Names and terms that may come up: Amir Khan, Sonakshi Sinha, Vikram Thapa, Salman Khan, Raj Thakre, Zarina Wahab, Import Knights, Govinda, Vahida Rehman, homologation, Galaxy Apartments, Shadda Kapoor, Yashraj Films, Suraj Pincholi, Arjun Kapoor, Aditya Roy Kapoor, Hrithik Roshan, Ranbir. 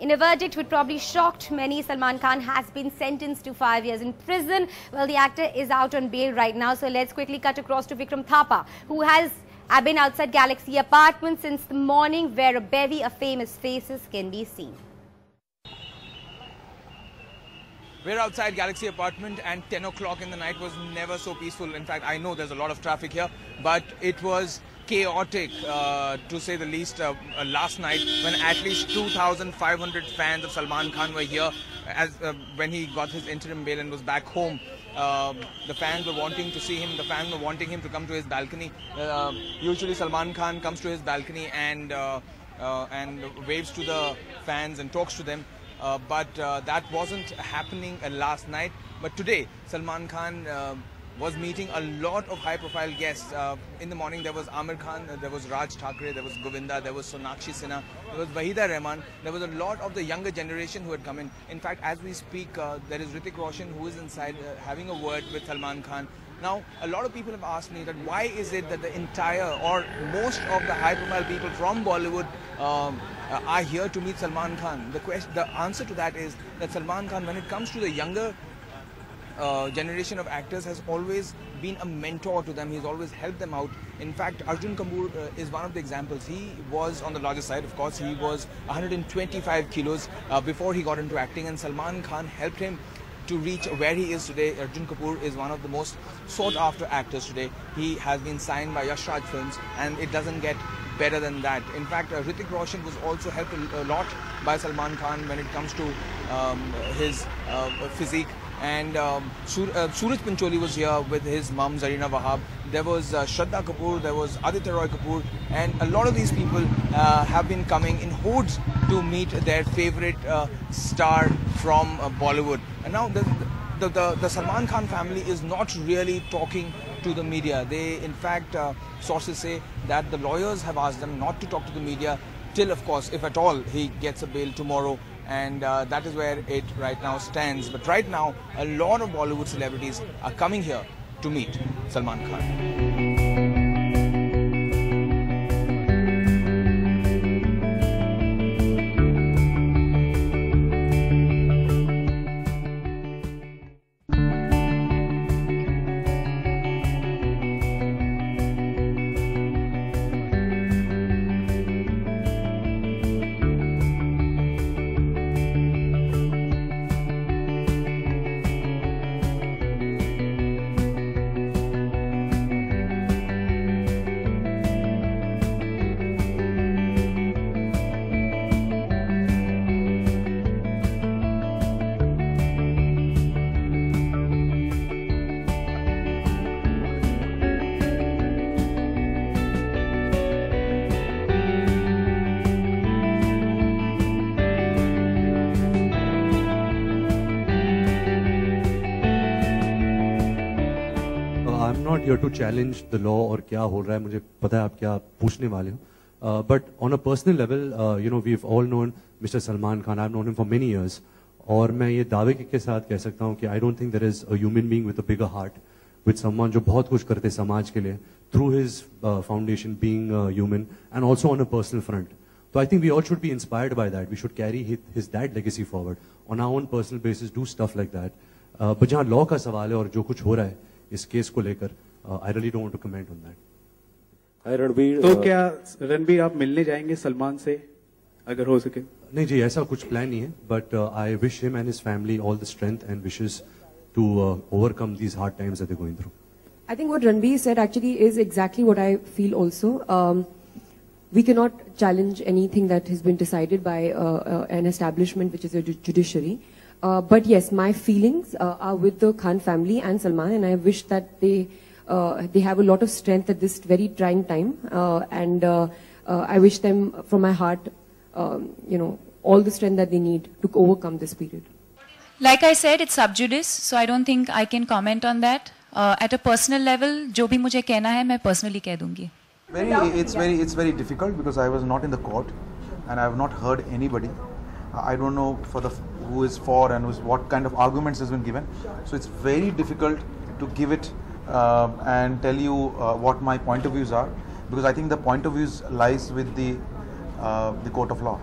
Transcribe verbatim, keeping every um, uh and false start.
In a verdict which probably shocked many, Salman Khan has been sentenced to five years in prison. Well, the actor is out on bail right now. So let's quickly cut across to Vikram Thapa, who has been outside Galaxy Apartments since the morning, where a bevy of famous faces can be seen. We're outside Galaxy Apartment, and ten o'clock in the night was never so peaceful. In fact, I know there's a lot of traffic here, but it was chaotic, uh, to say the least, uh, uh, last night, when at least two thousand five hundred fans of Salman Khan were here as uh, when he got his interim bail and was back home. Uh, the fans were wanting to see him, the fans were wanting him to come to his balcony. Uh, usually Salman Khan comes to his balcony and, uh, uh, and waves to the fans and talks to them. Uh, but uh, that wasn't happening uh, last night. But today, Salman Khan uh, was meeting a lot of high-profile guests. Uh, in the morning, there was Amir Khan, there was Raj Thakre, there was Govinda, there was Sonakshi Sinha, there was Vahida Rehman. There was a lot of the younger generation who had come in. In fact, as we speak, uh, there is Hrithik Roshan, who is inside uh, having a word with Salman Khan. Now, a lot of people have asked me that why is it that the entire or most of the high-profile people from Bollywood um, uh, are here to meet Salman Khan? The, quest the answer to that is that Salman Khan, when it comes to the younger Uh, generation of actors, has always been a mentor to them. He's always helped them out. In fact, Arjun Kapoor uh, is one of the examples. He was on the larger side, of course. He was one hundred twenty-five kilos uh, before he got into acting, and Salman Khan helped him to reach where he is today. Arjun Kapoor is one of the most sought-after actors today. He has been signed by Yashraj Films, and it doesn't get better than that. In fact, uh, Hrithik Roshan was also helped a lot by Salman Khan when it comes to um, his uh, physique. And um, Sur uh, Suraj Pincholi was here with his mum, Zarina Wahab. There was uh, Shadda Kapoor, there was Aditya Roy Kapoor, and a lot of these people uh, have been coming in hordes to meet their favorite uh, star from uh, Bollywood. And now the, the, the, the Salman Khan family is not really talking to the media. They, in fact, uh, sources say that the lawyers have asked them not to talk to the media till, of course, if at all, he gets a bail tomorrow. And uh, that is where it right now stands. But right now, a lot of Bollywood celebrities are coming here to meet Salman Khan. I'm not here to challenge the law or क्या हो रहा है मुझे पता है आप क्या पूछने वाले हो, but on a personal level, uh, you know, we've all known Mister Salman Khan. I've known him for many years, और मैं ये दावे के साथ कह सकता हूँ कि I don't think there is a human being with a bigger heart, with someone जो बहुत कुछ करते समाज के लिए through his uh, foundation being uh, human and also on a personal front. So I think we all should be inspired by that. We should carry his, his that legacy forward on our own personal basis. Do stuff like that. Uh, but जहाँ law का सवाल है और जो कुछ हो रहा है इस केस को लेकर, I really don't want to comment on that. Hi Ranbir. तो क्या रणबीर आप मिलने जाएंगे सलमान से अगर हो सके? नहीं जी, ऐसा कुछ प्लान नहीं है, but I wish him and his family all the strength and wishes to overcome these hard times that they're going through. I think what Ranbir said actually is exactly what I feel also. Um, we cannot challenge anything that has been decided by uh, uh, an establishment which is a judiciary. Uh, but yes, my feelings uh, are with the Khan family and Salman, and I wish that they uh, they have a lot of strength at this very trying time. Uh, and uh, uh, I wish them from my heart, um, you know, all the strength that they need to overcome this period. Like I said, it's sub judice, so I don't think I can comment on that. Uh, at a personal level, जो भी मुझे कहना है, मैं personally कह दूँगी. Very, it's very, it's very difficult because I was not in the court, and I have not heard anybody. I don't know for the. Who is for and who is what kind of arguments has been given. So it's very difficult to give it uh, and tell you uh, what my point of views are, because I think the point of views lies with the uh, the court of law.